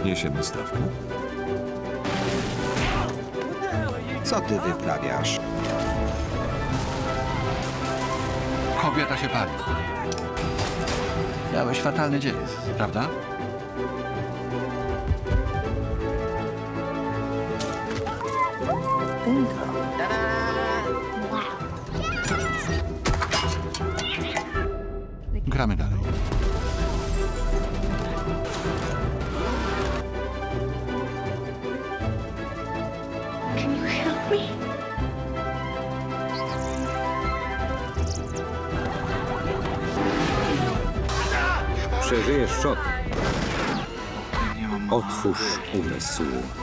podniesiemy stawkę? Co ty wyprawiasz? Kobieta się pali. Miałeś fatalny dzień, prawda? Gramy dalej. Przeżyjesz szok. Otwórz umysł.